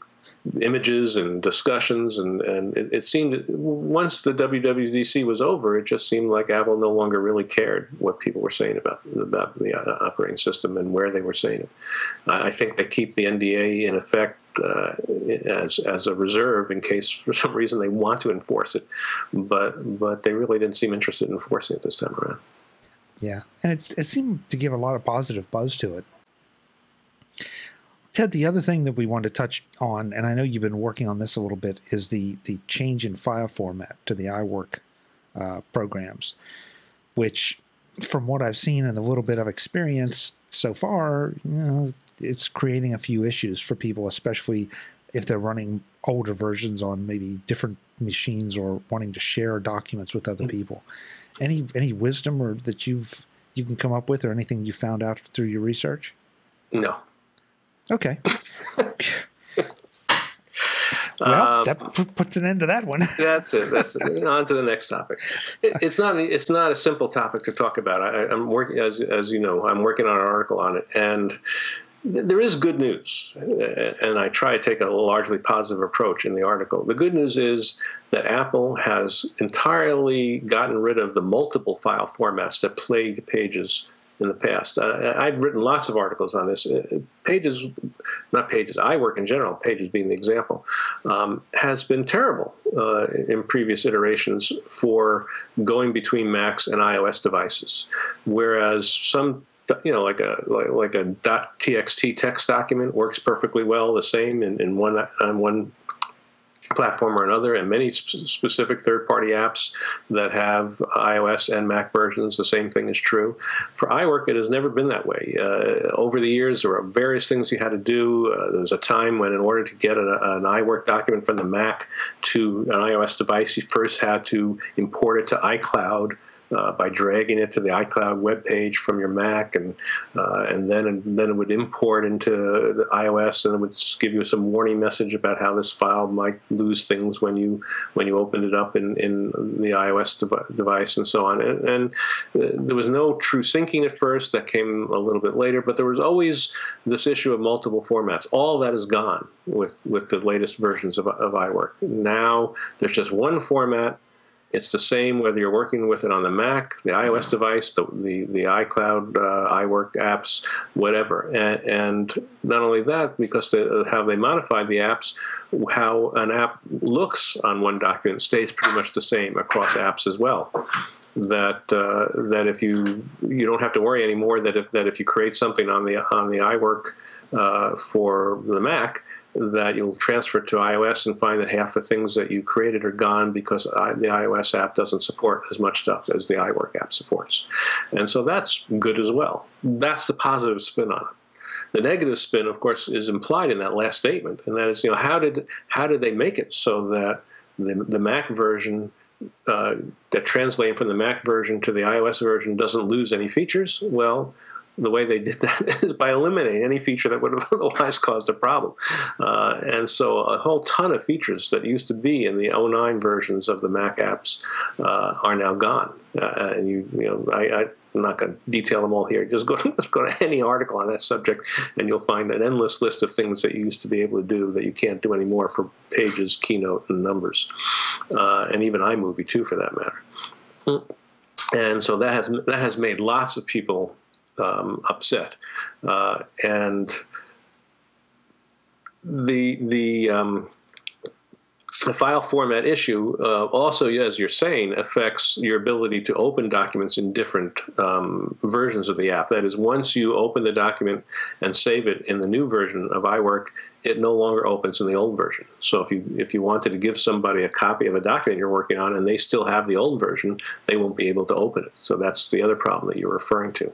images and discussions, and, and it, it seemed once the W W D C was over, it just seemed like Apple no longer really cared what people were saying about, about the operating system and where they were saying it. I think they keep the N D A in effect uh, as, as a reserve in case for some reason they want to enforce it, but, but they really didn't seem interested in enforcing it this time around. Yeah, and it's, it seemed to give a lot of positive buzz to it. Ted, the other thing that we want to touch on, and I know you've been working on this a little bit, is the, the change in file format to the iWork uh, programs, which from what I've seen and the little bit of experience so far, you know, it's creating a few issues for people, especially if they're running older versions on maybe different machines or wanting to share documents with other people. Any, any wisdom or that you've, you can come up with, or anything you found out through your research? No. Okay. Well, um, that p puts an end to that one. That's it. That's it. On to the next topic. It, it's not. It's not a simple topic to talk about. I, I'm working, as as you know, I'm working on an article on it, and there is good news. And I try to take a largely positive approach in the article. The good news is that Apple has entirely gotten rid of the multiple file formats that plagued Pages in the past. Uh, I've written lots of articles on this. Pages, not Pages, iWork in general, Pages being the example, um, has been terrible uh, in previous iterations for going between Macs and iOS devices. Whereas some, you know, like a like, like a .txt text document works perfectly well, the same in, in one on one platform or another, and many sp specific third-party apps that have iOS and Mac versions, the same thing is true. For iWork, it has never been that way. Uh, over the years, there were various things you had to do. Uh, there was a time when in order to get a, an iWork document from the Mac to an iOS device, you first had to import it to iCloud Uh, by dragging it to the iCloud web page from your Mac, and uh, and then and then it would import into the iOS, and it would just give you some warning message about how this file might lose things when you when you opened it up in in the iOS dev device and so on. And, and uh, there was no true syncing at first. That came a little bit later, but there was always this issue of multiple formats. All that is gone with with the latest versions of, of iWork. Now there's just one format. It's the same whether you're working with it on the Mac, the iOS device, the the, the iCloud, uh, iWork apps, whatever. And, and not only that, because they, how they modified the apps, how an app looks on one document stays pretty much the same across apps as well. That uh, that if you you don't have to worry anymore that if that if you create something on the on the iWork uh, for the Mac, that you'll transfer to iOS and find that half the things that you created are gone because I, the iOS app doesn't support as much stuff as the iWork app supports. And so that's good as well. That's the positive spin on it. The negative spin, of course, is implied in that last statement, and that is, you know, how did, how did they make it so that the, the Mac version uh, that translating from the Mac version to the iOS version doesn't lose any features? Well, the way they did that is by eliminating any feature that would have otherwise caused a problem. Uh, and so a whole ton of features that used to be in the oh nine versions of the Mac apps uh, are now gone. Uh, and you, you know, I, I, I'm not going to detail them all here. Just go, just go to any article on that subject, and you'll find an endless list of things that you used to be able to do that you can't do anymore for Pages, Keynote, and Numbers, uh, and even iMovie, too, for that matter. And so that has, that has made lots of people Um, upset, uh, and the the um, The file format issue uh, also, as you're saying, affects your ability to open documents in different um, versions of the app. That is, once you open the document and save it in the new version of iWork, it no longer opens in the old version. So if you if you wanted to give somebody a copy of a document you're working on and they still have the old version, they won't be able to open it. So that's the other problem that you're referring to.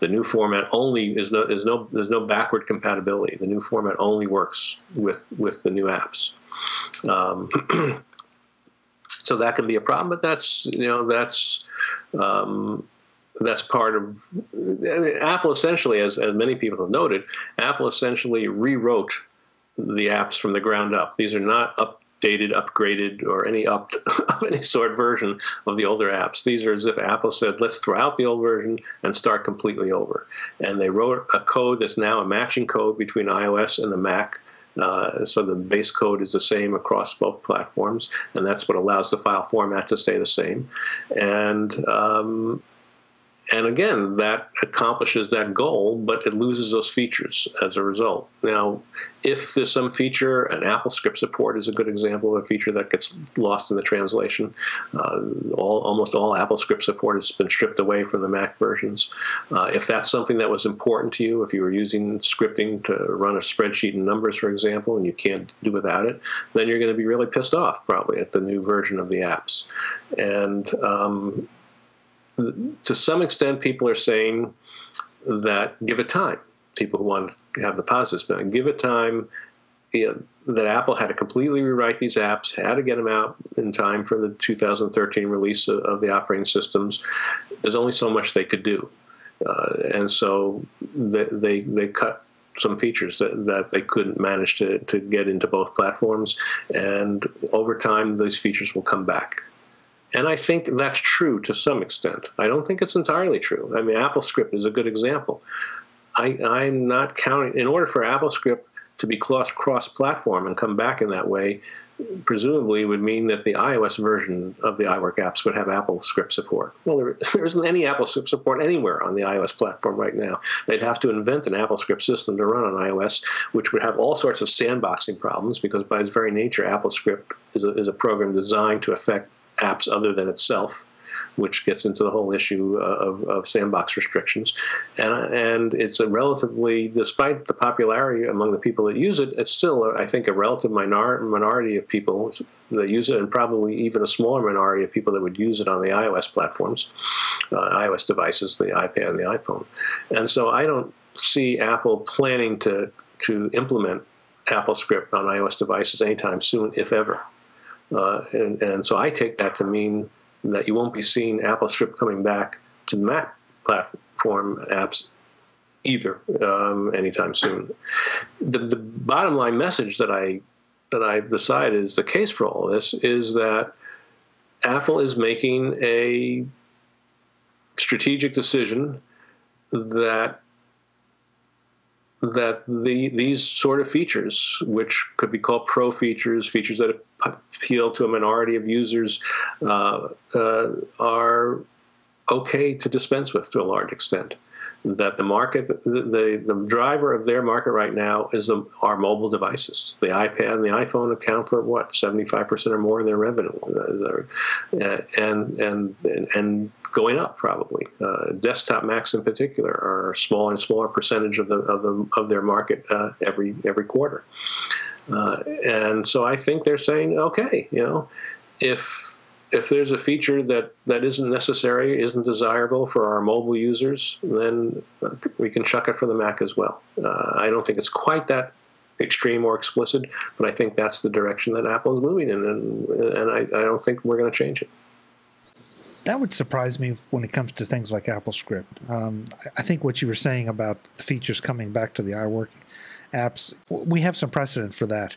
The new format only is no, is no there's no backward compatibility. The new format only works with with the new apps. Um, so that can be a problem, but that's you know that's um, that's part of I mean, Apple essentially, as, as many people have noted, Apple essentially rewrote the apps from the ground up. These are not updated, upgraded, or any up of any sort version of the older apps. These are as if Apple said, let's throw out the old version and start completely over. And they wrote a code that's now a matching code between iOS and the Mac. Uh, so the base code is the same across both platforms, and that's what allows the file format to stay the same. And um, and again, that accomplishes that goal, but it loses those features as a result. Now, if there's some feature, and AppleScript support is a good example of a feature that gets lost in the translation. Uh, all, almost all AppleScript support has been stripped away from the Mac versions. Uh, if that's something that was important to you, if you were using scripting to run a spreadsheet in Numbers, for example, and you can't do without it, then you're going to be really pissed off probably at the new version of the apps. And um, to some extent, people are saying that give it time. People who want to have the positive spin, give it time. You know, that Apple had to completely rewrite these apps, had to get them out in time for the two thousand thirteen release of, of the operating systems. There's only so much they could do, uh, and so they, they they cut some features that, that they couldn't manage to to get into both platforms. And over time, those features will come back. And I think that's true to some extent. I don't think it's entirely true. I mean, AppleScript is a good example. I, I'm not counting. In order for AppleScript to be cross-platform and come back in that way, presumably would mean that the iOS version of the iWork apps would have AppleScript support. Well, there, there isn't any AppleScript support anywhere on the iOS platform right now. They'd have to invent an AppleScript system to run on iOS, which would have all sorts of sandboxing problems, because by its very nature, AppleScript is a, is a program designed to affect apps other than itself, which gets into the whole issue of, of sandbox restrictions. And, and it's a relatively, despite the popularity among the people that use it, it's still, I think, a relative minor, minority of people that use it, and probably even a smaller minority of people that would use it on the iOS platforms, uh, iOS devices, the iPad and the iPhone. And so I don't see Apple planning to, to implement AppleScript on iOS devices anytime soon, if ever. Uh, and, and so I take that to mean that you won't be seeing AppleScript coming back to the Mac platform apps either um, anytime soon. The, the bottom line message that I that I've decided is the case for all this is that Apple is making a strategic decision that that the these sort of features, which could be called pro features, features that appeal to a minority of users, uh, uh, are okay to dispense with to a large extent. That the market, the, the, the driver of their market right now is the, our mobile devices. The iPad and the iPhone account for, what, seventy-five percent or more of their revenue, uh, and, and, and, and going up probably. Uh, desktop Macs in particular are a smaller and smaller percentage of, the, of, the, of their market uh, every, every quarter. Uh, and so I think they're saying, okay, you know, if if there's a feature that, that isn't necessary, isn't desirable for our mobile users, then we can chuck it for the Mac as well. Uh, I don't think it's quite that extreme or explicit, but I think that's the direction that Apple is moving in, and, and I, I don't think we're going to change it. That would surprise me when it comes to things like AppleScript. Um, I think what you were saying about the features coming back to the iWork apps, we have some precedent for that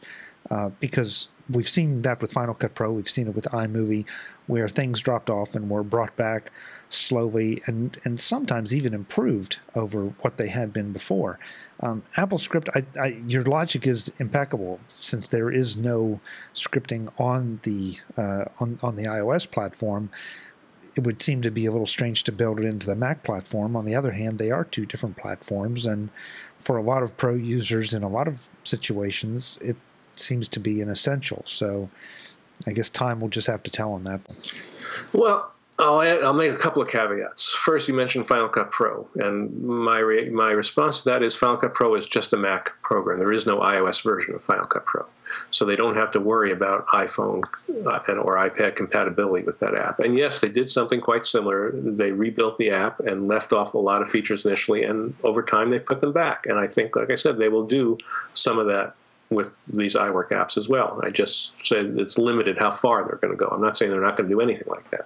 uh, because we've seen that with Final Cut Pro. We've seen it with iMovie, where things dropped off and were brought back slowly and, and sometimes even improved over what they had been before. Um, AppleScript, I, I, your logic is impeccable, since there is no scripting on the, uh, on, on the iOS platform. It would seem to be a little strange to build it into the Mac platform. On the other hand, they are two different platforms, and for a lot of pro users in a lot of situations, it seems to be an essential. So I guess time will just have to tell on that. Well, I'll, add, I'll make a couple of caveats. First, you mentioned Final Cut Pro, and my re my response to that is Final Cut Pro is just a Mac program. There is no iOS version of Final Cut Pro, so they don't have to worry about iPhone or iPad compatibility with that app. And yes, they did something quite similar. They rebuilt the app and left off a lot of features initially, and over time they put them back. And I think, like I said, they will do some of that with these iWork apps as well. I just said it's limited how far they're going to go. I'm not saying they're not going to do anything like that.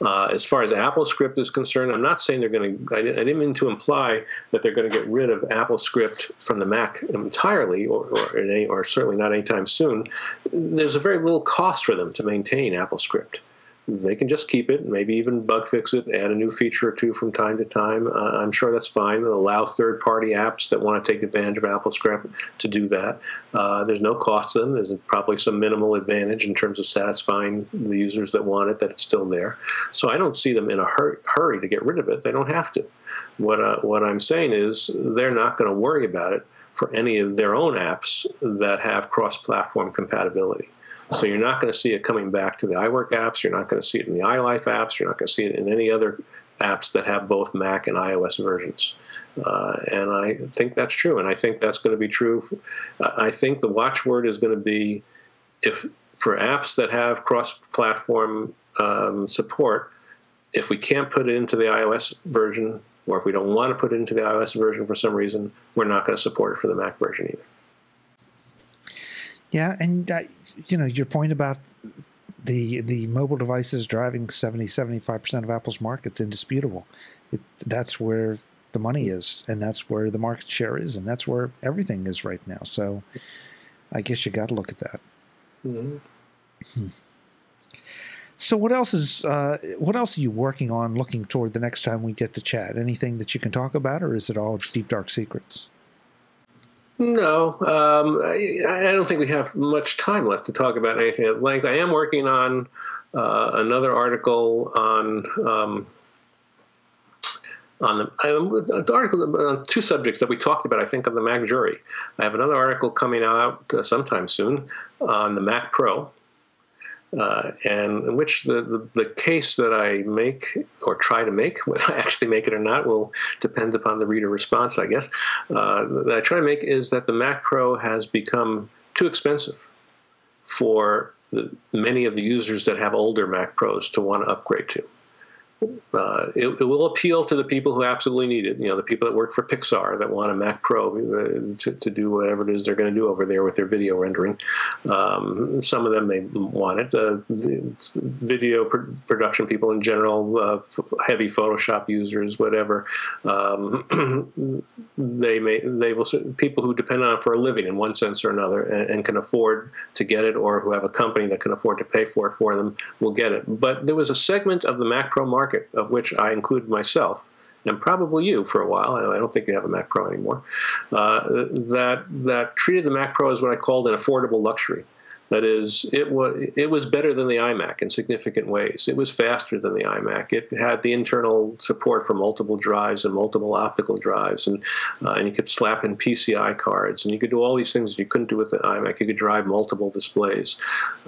Uh, as far as AppleScript is concerned, I'm not saying they're going to, I didn't mean to imply that they're going to get rid of AppleScript from the Mac entirely, or, or, in any, or certainly not anytime soon. There's a very little cost for them to maintain AppleScript. They can just keep it, maybe even bug fix it, add a new feature or two from time to time. Uh, I'm sure that's fine. They'll allow third-party apps that want to take advantage of AppleScript to do that. Uh, there's no cost to them. There's probably some minimal advantage in terms of satisfying the users that want it, that it's still there. So I don't see them in a hur- hurry to get rid of it. They don't have to. What, uh, what I'm saying is they're not going to worry about it for any of their own apps that have cross-platform compatibility. So you're not going to see it coming back to the iWork apps. You're not going to see it in the iLife apps. You're not going to see it in any other apps that have both Mac and iOS versions. Uh, and I think that's true, and I think that's going to be true. I think the watchword is going to be, if for apps that have cross-platform um, support, if we can't put it into the iOS version, or if we don't want to put it into the iOS version for some reason, we're not going to support it for the Mac version either. Yeah, and uh, you know, your point about the the mobile devices driving seventy, seventy-five percent of Apple's market's indisputable. It, that's where the money is, and that's where the market share is, and that's where everything is right now. So I guess you got to look at that. Mm-hmm. Hmm. So what else is uh, what else are you working on looking toward the next time we get to chat? Anything that you can talk about, or is it all deep, dark secrets? No, um, I, I don't think we have much time left to talk about anything at length. I am working on uh, another article on um, on the, I, the article on two subjects that we talked about, I think, on the Mac Jury. I have another article coming out uh, sometime soon on the Mac Pro, uh, and in which the, the, the case that I make, or try to make, whether I actually make it or not will depend upon the reader response, I guess, uh, that I try to make is that the Mac Pro has become too expensive for the, many of the users that have older Mac Pros to want to upgrade to. Uh, it, it will appeal to the people who absolutely need it, you know, the people that work for Pixar that want a Mac Pro uh, to, to do whatever it is they're going to do over there with their video rendering. Um, some of them may want it. Uh, video pr production people in general, uh, f heavy Photoshop users, whatever. Um, they may, they will, people who depend on it for a living in one sense or another and, and can afford to get it, or who have a company that can afford to pay for it for them, will get it. But there was a segment of the Mac Pro market, of which I included myself, and probably you for a while, I don't think you have a Mac Pro anymore, uh, that, that treated the Mac Pro as what I called an affordable luxury. That is, it was, it was better than the iMac in significant ways. It was faster than the iMac. It had the internal support for multiple drives and multiple optical drives, and, uh, and you could slap in P C I cards, and you could do all these things that you couldn't do with the iMac. You could drive multiple displays.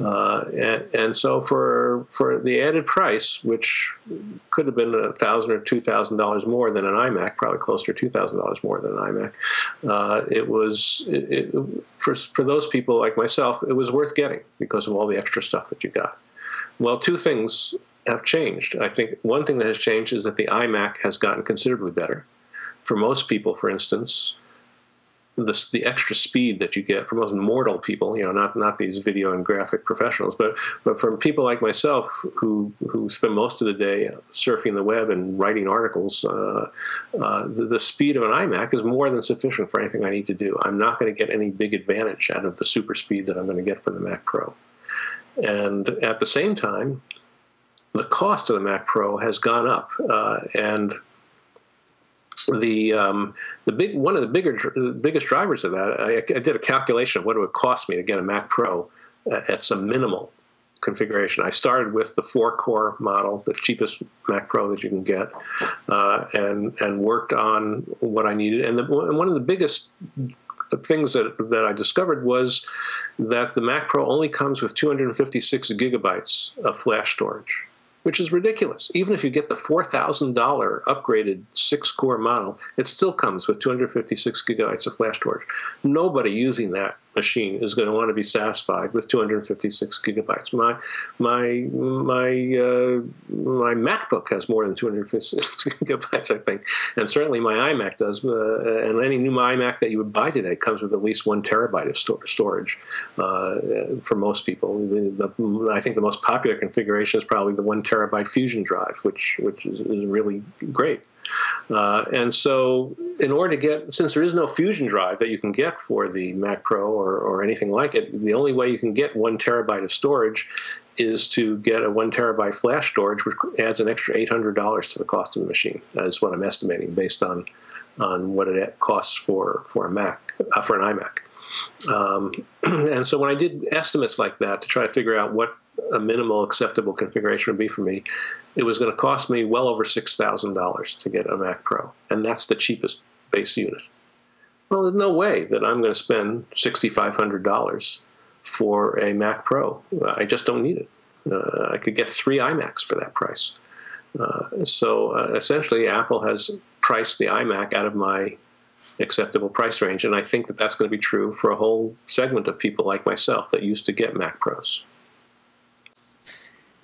Uh, and, and so for, for the added price, which could have been a thousand or two thousand dollars more than an iMac, probably closer to two thousand dollars more than an iMac, uh, it was, it, it, for, for those people like myself, it was worth getting because of all the extra stuff that you got. Well, two things have changed. I think one thing that has changed is that the iMac has gotten considerably better. For most people, for instance, the, the extra speed that you get, for most mortal people, you know, not, not these video and graphic professionals, but, but for people like myself who, who spend most of the day surfing the web and writing articles, uh, uh, the, the speed of an iMac is more than sufficient for anything I need to do. I'm not going to get any big advantage out of the super speed that I'm going to get from the Mac Pro. And at the same time, the cost of the Mac Pro has gone up, uh, and The um, the big one of the bigger the biggest drivers of that, I, I did a calculation of what it would cost me to get a Mac Pro at, at some minimal configuration. I started with the four-core model, the cheapest Mac Pro that you can get, uh, and and worked on what I needed. And, the, and one of the biggest things that, that I discovered was that the Mac Pro only comes with two hundred fifty-six gigabytes of flash storage, which is ridiculous. Even if you get the four thousand dollar upgraded six-core model, it still comes with two hundred fifty-six gigabytes of flash storage. Nobody using that machine is going to want to be satisfied with two hundred fifty-six gigabytes. My my my uh, my MacBook has more than two hundred fifty-six gigabytes, I think, and certainly my iMac does. Uh, and any new iMac that you would buy today comes with at least one terabyte of sto storage uh, for most people. The, the, I think the most popular configuration is probably the one terabyte Fusion drive, which which is, is really great. Uh, and so in order to get, since there is no Fusion drive that you can get for the Mac Pro or, or anything like it, the only way you can get one terabyte of storage is to get a one terabyte flash storage, which adds an extra eight hundred dollars to the cost of the machine. That is what I'm estimating based on, on what it costs for, for a Mac, uh, for an iMac. Um, and so when I did estimates like that to try to figure out what a minimal acceptable configuration would be for me, it was going to cost me well over six thousand dollars to get a Mac Pro, and that's the cheapest base unit. Well, there's no way that I'm going to spend six thousand five hundred dollars for a Mac Pro. I just don't need it. Uh, I could get three iMacs for that price. Uh, so uh, essentially, Apple has priced the iMac out of my acceptable price range, and I think that that's going to be true for a whole segment of people like myself that used to get Mac Pros.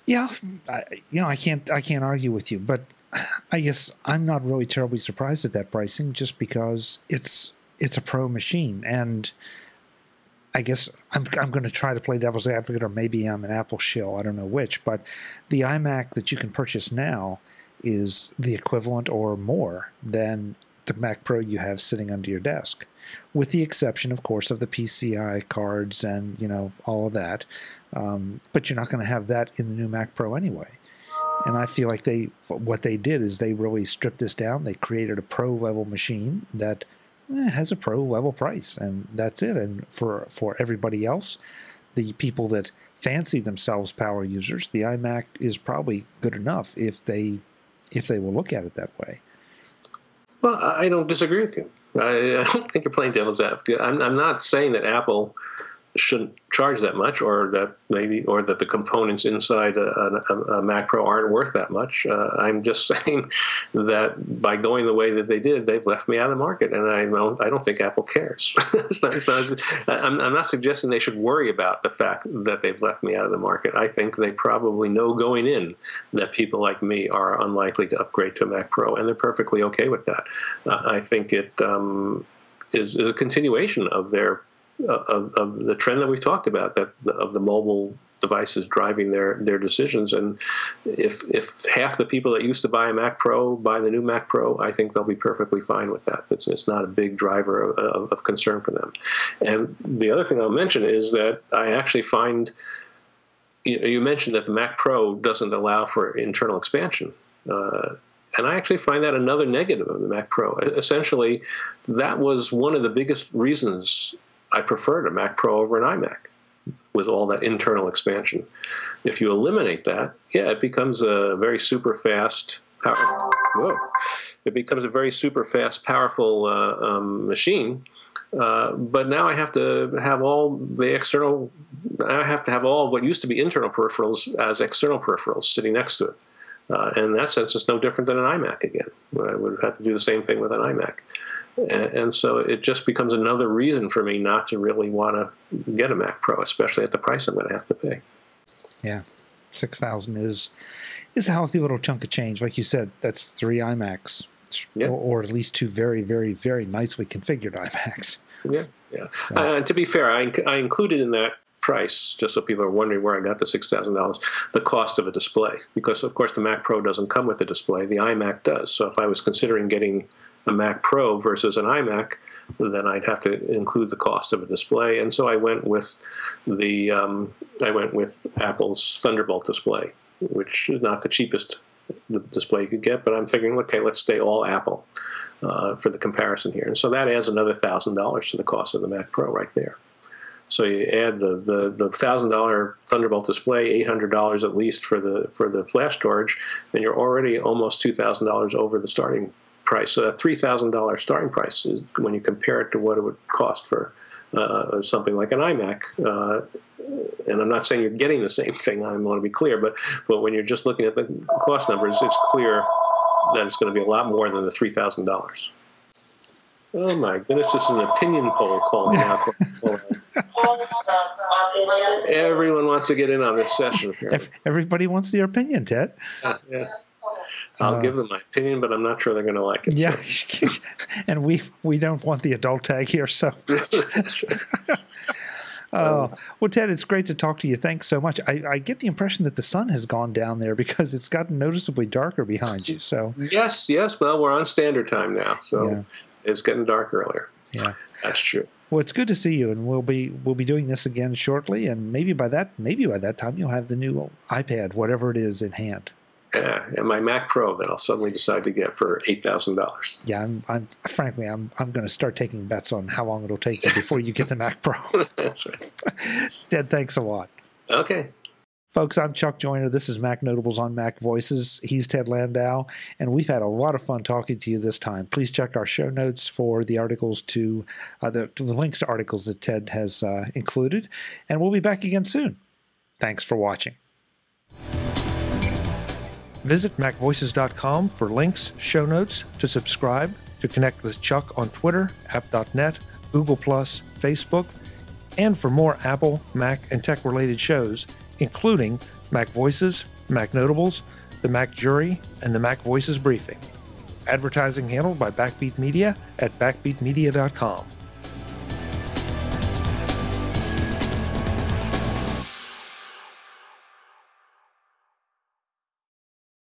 Yeah, I, you know, I can't I can't argue with you, but I guess I'm not really terribly surprised at that pricing, just because it's it's a pro machine, and I guess I'm I'm going to try to play devil's advocate, or maybe I'm an Apple shill, I don't know which, but the iMac that you can purchase now is the equivalent or more than the Mac Pro you have sitting under your desk, with the exception, of course, of the P C I cards and, you know, all of that. Um, but you're not going to have that in the new Mac Pro anyway. And I feel like they, what they did is they really stripped this down. They created a pro-level machine that eh, has a pro-level price, and that's it. And for, for everybody else, the people that fancy themselves power users, the iMac is probably good enough if they, if they will look at it that way. Well, I don't disagree with you. I, I don't think you're playing devil's advocate. I'm, I'm not saying that Apple shouldn't charge that much, or that maybe, or that the components inside a, a, a Mac Pro aren't worth that much. Uh, I'm just saying that by going the way that they did, they've left me out of the market, and I don't, I don't think Apple cares. it's not, it's not, I'm, I'm not suggesting they should worry about the fact that they've left me out of the market. I think they probably know going in that people like me are unlikely to upgrade to a Mac Pro, and they're perfectly okay with that. Uh, I think it um, is a continuation of their Of, of the trend that we've talked about, that of the mobile devices driving their their decisions. And if if half the people that used to buy a Mac Pro buy the new Mac Pro, I think they'll be perfectly fine with that. It's, it's not a big driver of, of, of concern for them. And the other thing I'll mention is that I actually find, you, you mentioned that the Mac Pro doesn't allow for internal expansion. Uh, And I actually find that another negative of the Mac Pro. Essentially, that was one of the biggest reasons I preferred a Mac Pro over an iMac, with all that internal expansion. If you eliminate that, yeah, it becomes a very super fast, powerful, whoa, it becomes a very super fast, powerful uh, um, machine. Uh, but now I have to have all the external, I have to have all of what used to be internal peripherals as external peripherals sitting next to it. Uh, and in that sense, it's no different than an iMac again. I would have had to do the same thing with an iMac. And so it just becomes another reason for me not to really want to get a Mac Pro, especially at the price I'm going to have to pay. Yeah, six thousand dollars is is a healthy little chunk of change. Like you said, that's three iMacs, yeah. or, or at least two very, very, very nicely configured iMacs. Yeah, yeah. So. Uh, to be fair, I, I included in that price, just so people are wondering where I got the six thousand dollars, the cost of a display. Because, of course, the Mac Pro doesn't come with a display. The iMac does. So if I was considering getting a Mac Pro versus an iMac, then I'd have to include the cost of a display, and so I went with the um, I went with Apple's Thunderbolt display, which is not the cheapest the display you could get, but I'm figuring, okay, let's stay all Apple uh, for the comparison here, and so that adds another thousand dollars to the cost of the Mac Pro right there. So you add the the the thousand dollar Thunderbolt display, eight hundred dollars at least for the for the flash storage, and you're already almost two thousand dollars over the starting price, a three thousand dollar starting price, is, when you compare it to what it would cost for uh, something like an iMac. Uh, and I'm not saying you're getting the same thing, I want to be clear, but, but when you're just looking at the cost numbers, it's clear that it's going to be a lot more than the three thousand dollars. Oh my goodness, this is an opinion poll calling out. Everyone wants to get in on this session. Apparently. Everybody wants their opinion, Ted. Uh, yeah. I'll uh, give them my opinion, but I'm not sure they're going to like it. Yeah, so. And we we don't want the adult tag here, so. Uh, well, Ted, it's great to talk to you. Thanks so much. I, I get the impression that the sun has gone down there because it's gotten noticeably darker behind you. So yes, yes. Well, we're on standard time now, so yeah. It's getting dark earlier. Yeah, that's true. Well, it's good to see you, and we'll be we'll be doing this again shortly, and maybe by that maybe by that time you'll have the new iPad, whatever it is, in hand. Yeah, and my Mac Pro that I'll suddenly decide to get for eight thousand dollars. Yeah, I'm, I'm frankly, I'm I'm going to start taking bets on how long it'll take you before you get the Mac Pro. That's right. Ted, thanks a lot. Okay, folks, I'm Chuck Joiner. This is Mac Notables on Mac Voices. He's Ted Landau, and we've had a lot of fun talking to you this time. Please check our show notes for the articles to, uh, the, to the links to articles that Ted has uh, included, and we'll be back again soon. Thanks for watching. Visit mac voices dot com for links, show notes, to subscribe, to connect with Chuck on Twitter, app dot net, Google plus, Facebook, and for more Apple, Mac, and tech-related shows, including Mac Voices, Mac Notables, the Mac Jury, and the Mac Voices Briefing. Advertising handled by Backbeat Media at backbeat media dot com.